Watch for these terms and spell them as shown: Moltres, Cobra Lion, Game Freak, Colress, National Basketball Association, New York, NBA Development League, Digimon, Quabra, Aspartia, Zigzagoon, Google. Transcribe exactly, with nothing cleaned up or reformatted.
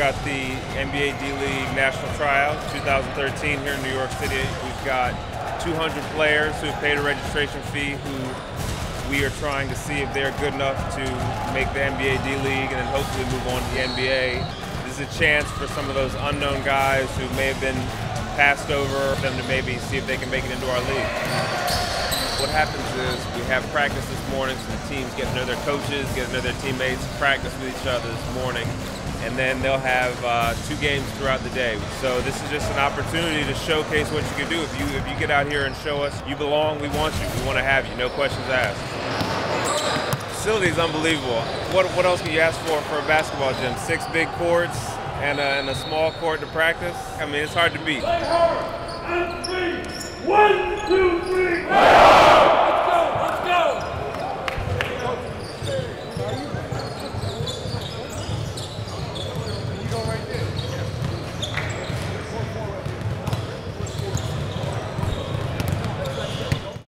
got the N B A D-League National Tryout two thousand thirteen here in New York City. We've got two hundred players who paid a registration fee who we are trying to see if they're good enough to make the N B A D-League and then hopefully move on to the N B A. This is a chance for some of those unknown guys who may have been passed over, for them to maybe see if they can make it into our league. What happens is we have practice this morning, so the teams get to know their coaches, get to know their teammates, practice with each other this morning, and then they'll have uh, two games throughout the day. So this is just an opportunity to showcase what you can do. If you, if you get out here and show us you belong, we want you, we want to have you, no questions asked. The facility is unbelievable. What, what else can you ask for for a basketball gym? Six big courts and a, and a small court to practice. I mean, it's hard to beat. Play hard and three. One, two, three,